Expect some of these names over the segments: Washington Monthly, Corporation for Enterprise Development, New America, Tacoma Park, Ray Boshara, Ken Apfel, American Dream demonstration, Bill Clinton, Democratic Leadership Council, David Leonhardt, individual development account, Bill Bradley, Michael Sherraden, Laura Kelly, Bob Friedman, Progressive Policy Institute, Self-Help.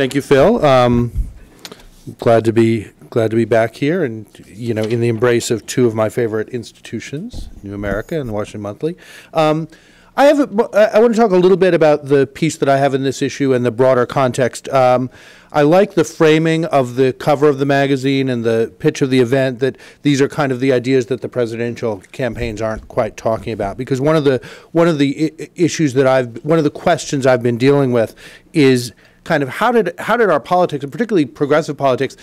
Thank you, Phil. Glad to be back here, and you know, in the embrace of two of my favorite institutions, New America and the Washington Monthly. I want to talk a little bit about the piece that I have in this issue and the broader context. I like the framing of the cover of the magazine and the pitch of the event, that these are kind of the ideas that the presidential campaigns aren't quite talking about, because one of the questions I've been dealing with is kind of how did our politics, and particularly progressive politics,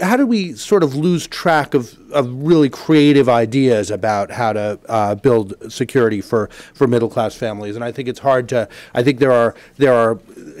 how did we sort of lose track of really creative ideas about how to build security for middle class families? And I think it's hard to. I think there are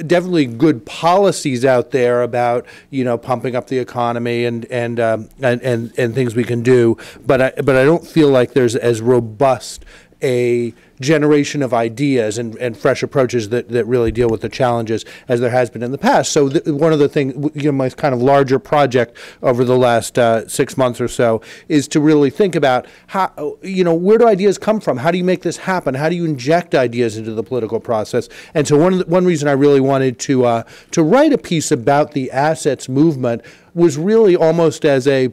definitely good policies out there about, you know, pumping up the economy and things we can do, but I don't feel like there's as robust a generation of ideas and fresh approaches that really deal with the challenges as there has been in the past. So one of the things, you know, my kind of larger project over the last 6 months or so is to really think about how, you know, where do ideas come from? How do you make this happen? How do you inject ideas into the political process? And so one reason I really wanted to write a piece about the assets movement was really almost as a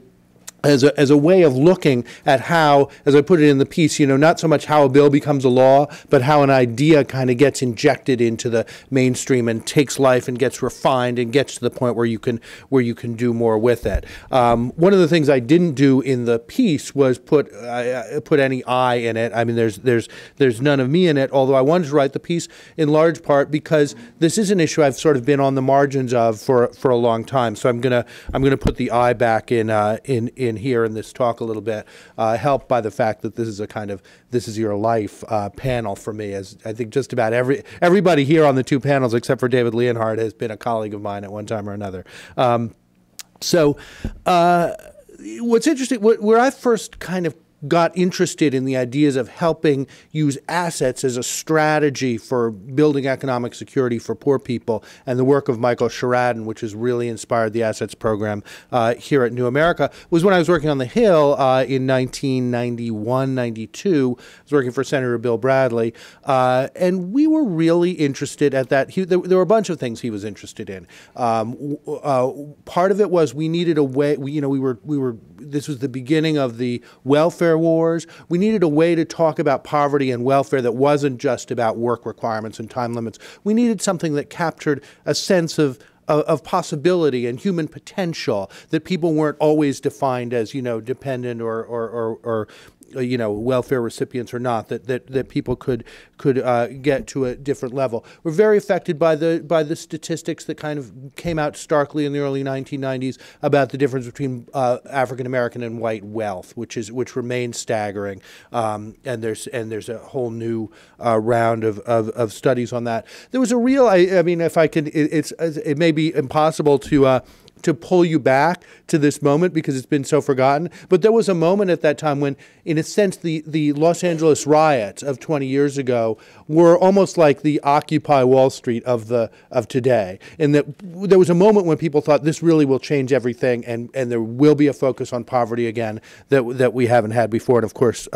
way of looking at how, as I put it in the piece, you know, not so much how a bill becomes a law, but how an idea kind of gets injected into the mainstream and takes life and gets refined and gets to the point where you can do more with it. One of the things I didn't do in the piece was put any I in it. I mean, there's none of me in it, although I wanted to write the piece in large part because this is an issue I've sort of been on the margins of for a long time. So I'm gonna put the I back in here in this talk a little bit, helped by the fact that this is a kind of this is your life panel for me, as I think just about everybody here on the two panels except for David Leonhardt has been a colleague of mine at one time or another. What's interesting, where I first kind of got interested in the ideas of helping use assets as a strategy for building economic security for poor people, and the work of Michael Sherraden, which has really inspired the assets program here at New America, was when I was working on the Hill in 1991, 92. I was working for Senator Bill Bradley, and we were really interested at that. There were a bunch of things he was interested in. Part of it was we needed a way. This was the beginning of the welfare wars. We needed a way to talk about poverty and welfare that wasn't just about work requirements and time limits. We needed something that captured a sense of possibility and human potential, that people weren't always defined as, you know, dependent or you know, welfare recipients or not, that people could get to a different level. We're very affected by the statistics that kind of came out starkly in the early 1990s about the difference between African American and white wealth, which remains staggering. And there's a whole new round of studies on that. There was a real, I mean, if I could, it may be impossible to pull you back to this moment because it's been so forgotten. But there was a moment at that time when, in a sense, the Los Angeles riots of 20 years ago were almost like the Occupy Wall Street of today. And that there was a moment when people thought this really will change everything, and there will be a focus on poverty again that we haven't had before. And of course,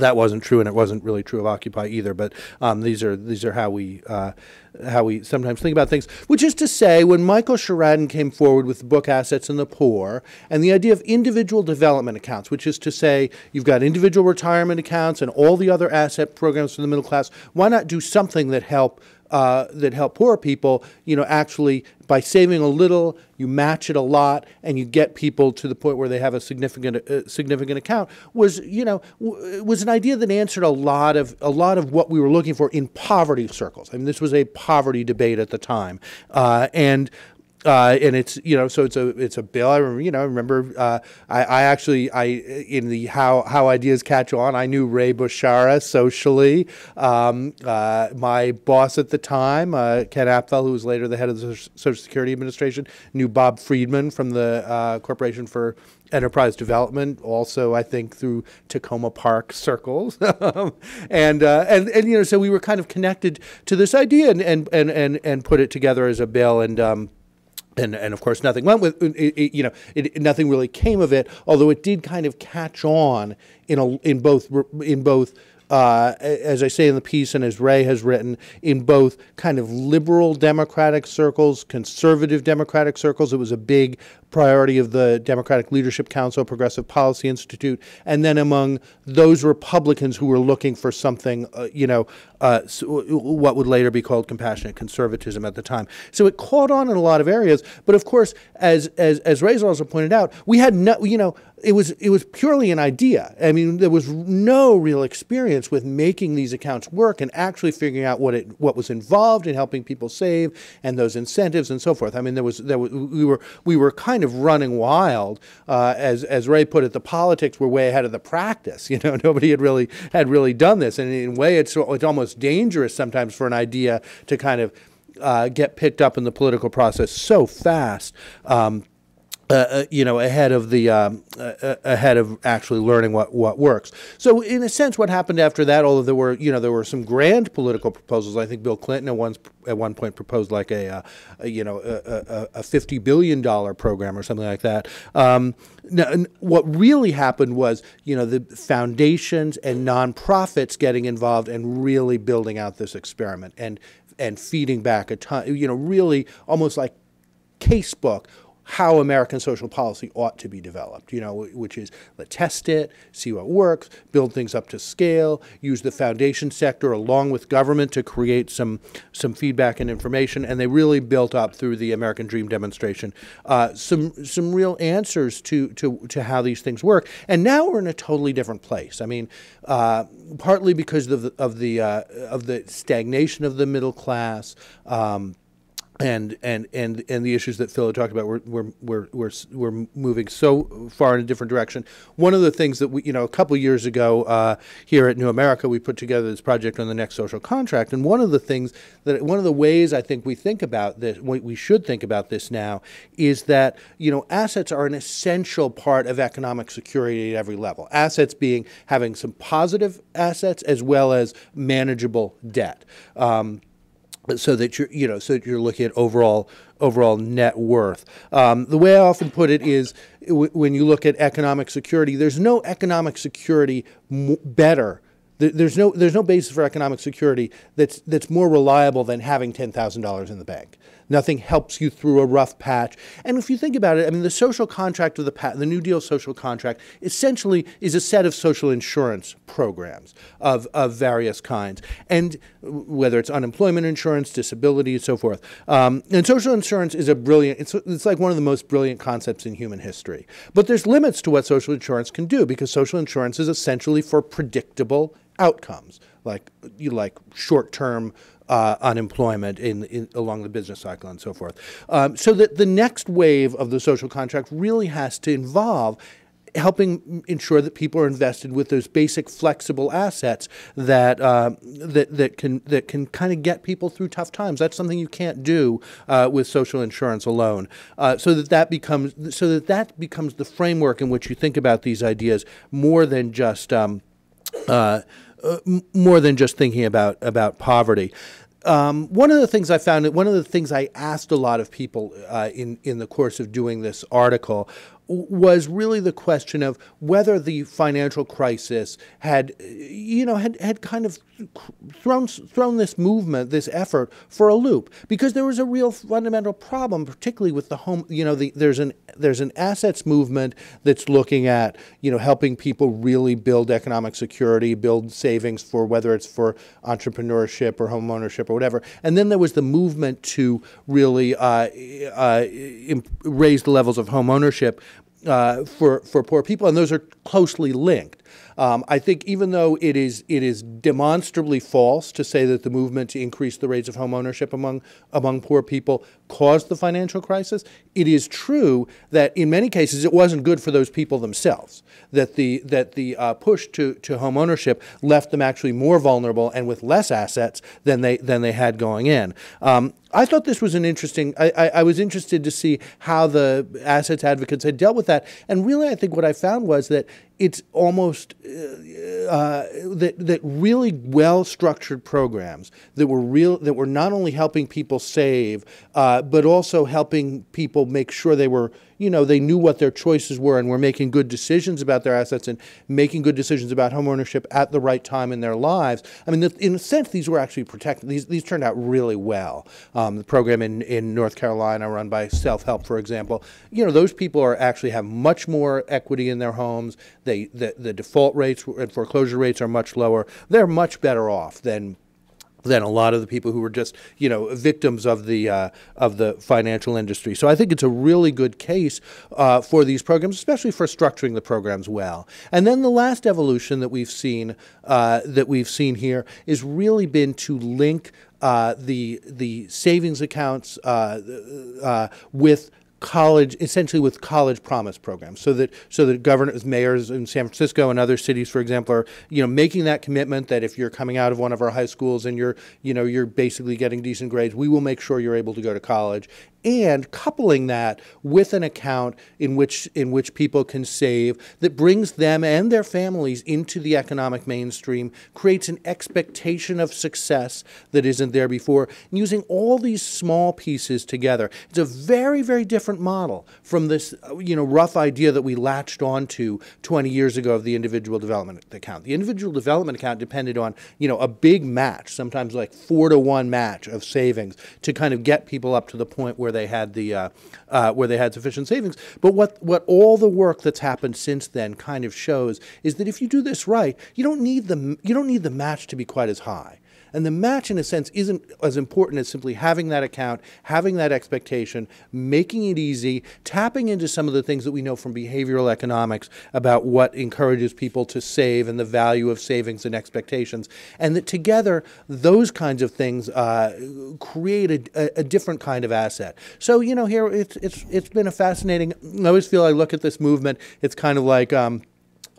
that wasn't true, and it wasn't really true of Occupy either. But these are how we sometimes think about things. Which is to say, when Michael Sherraden came forward with the book Assets and the Poor, and the idea of individual development accounts, which is to say you've got individual retirement accounts and all the other asset programs for the middle class, why not do something that help poor people? You know, actually, by saving a little, you match it a lot, and you get people to the point where they have a significant account, was, you know, was an idea that answered a lot of what we were looking for in poverty circles. I mean, this was a poverty debate at the time, and it's, you know, so it's a bill. I remember, in the how ideas catch on, I knew Ray Boshara socially. My boss at the time, Ken Apfel, who was later the head of the Social Security Administration, knew Bob Friedman from the Corporation for Enterprise Development, also I think through Tacoma Park circles, and you know, so we were kind of connected to this idea and put it together as a bill, and of course nothing went with it, you know, nothing really came of it, although it did kind of catch on in both as I say in the piece and as Ray has written, in both kind of liberal Democratic circles, conservative Democratic circles. It was a big priority of the Democratic Leadership Council, Progressive Policy Institute, and then among those Republicans who were looking for something, what would later be called compassionate conservatism at the time. So it caught on in a lot of areas. But of course, as Ray's also pointed out, we had no, it was purely an idea. I mean, there was no real experience with making these accounts work and actually figuring out what was involved in helping people save and those incentives and so forth. I mean, we were kind of running wild, as Ray put it. The politics were way ahead of the practice. You know, nobody had really done this, and in a way, it's almost dangerous sometimes for an idea to kind of get picked up in the political process so fast. Ahead of actually learning what works. So in a sense, what happened after that, although there were some grand political proposals. I think Bill Clinton at one point proposed like a $50 billion program or something like that. What really happened was, the foundations and nonprofits getting involved and really building out this experiment and feeding back a ton, really almost like casebook, how American social policy ought to be developed, which is let's test it, see what works, build things up to scale, use the foundation sector along with government to create some feedback and information. And they really built up through the American Dream demonstration some real answers to how these things work. And now we're in a totally different place. I mean, partly because of the stagnation of the middle class, and the issues that Phil had talked about were moving so far in a different direction. One of the things that we, a couple of years ago here at New America, we put together this project on the next social contract. And one of the ways I think we think about this, we should think about this now, is that, assets are an essential part of economic security at every level. Assets being having some positive assets as well as manageable debt. So that you're looking at overall net worth. The way I often put it is, when you look at economic security, there's no economic security better. There's no basis for economic security that's more reliable than having $10,000 in the bank. Nothing helps you through a rough patch. And if you think about it, I mean, the social contract of the New Deal social contract essentially is a set of social insurance programs of various kinds, and whether it's unemployment insurance, disability, and so forth. And social insurance is a brilliant, it's like one of the most brilliant concepts in human history. But there's limits to what social insurance can do, because social insurance is essentially for predictable outcomes, like short-term unemployment along the business cycle and so forth. So that the next wave of the social contract really has to involve helping ensure that people are invested with those basic flexible assets that can kind of get people through tough times. That's something you can't do with social insurance alone. So that becomes the framework in which you think about these ideas more than just thinking about poverty. One of the things I found, one of the things I asked a lot of people in the course of doing this article was really the question of whether the financial crisis had kind of thrown this movement, this effort, for a loop, because there was a real fundamental problem, particularly with the home. There's an assets movement that's looking at helping people really build economic security, build savings for whether it's for entrepreneurship or homeownership or whatever. And then there was the movement to really raise the levels of homeownership for poor people, and those are closely linked. I think even though it is demonstrably false to say that the movement to increase the rates of home ownership among poor people caused the financial crisis, it is true that in many cases it wasn't good for those people themselves. That the push to home ownership left them actually more vulnerable and with less assets than they had going in. I thought this was an interesting. I was interested to see how the assets advocates had dealt with that, and really I think what I found was that it's almost that really well-structured programs that were not only helping people save, but also helping people make sure they were you know, they knew what their choices were and were making good decisions about their assets and making good decisions about home ownership at the right time in their lives. I mean, in a sense, these were actually protected. These turned out really well. The program in North Carolina run by Self-Help, for example, you know, those people are actually have much more equity in their homes. The default rates and foreclosure rates are much lower. They're much better off than a lot of the people who were just, you know, victims of the financial industry. So I think it's a really good case for these programs, especially for structuring the programs well. And then the last evolution that we've seen here is really been to link the savings accounts with college, essentially with college promise programs, so that governors, mayors in San Francisco and other cities, for example, are, you know, making that commitment that if you're coming out of one of our high schools and you're, you know, you're basically getting decent grades, we will make sure you're able to go to college. And coupling that with an account in which people can save, that brings them and their families into the economic mainstream, creates an expectation of success that isn't there before, and using all these small pieces together. It's a very, very different model from this, you know, rough idea that we latched onto 20 years ago of the individual development account. The individual development account depended on, you know, a big match, sometimes like 4-to-1 match of savings to kind of get people up to the point where they had the where they had sufficient savings. But what all the work that's happened since then kind of shows is that if you do this right, you don't need the match to be quite as high. And the match, in a sense, isn't as important as simply having that account, having that expectation, making it easy, tapping into some of the things that we know from behavioral economics about what encourages people to save and the value of savings and expectations. And that together, those kinds of things create a different kind of asset. So, you know, here it's been a fascinating, I always feel I look at this movement, it's kind of like,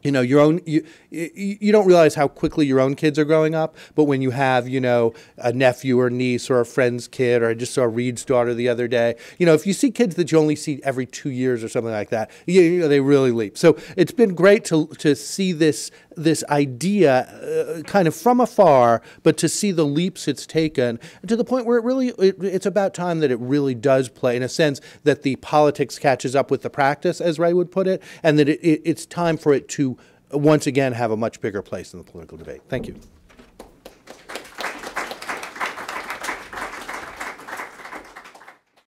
you know, you don't realize how quickly your own kids are growing up, but when you have, you know, a nephew or niece or a friend's kid, or I just saw Reed's daughter the other day, you know, if you see kids that you only see every 2 years or something like that, you know, they really leap. So it's been great to see this idea kind of from afar, but to see the leaps it's taken to the point where it really, it's about time that it really does play, in a sense that the politics catches up with the practice, as Ray would put it, and that it's time for it to once again have a much bigger place in the political debate. Thank you.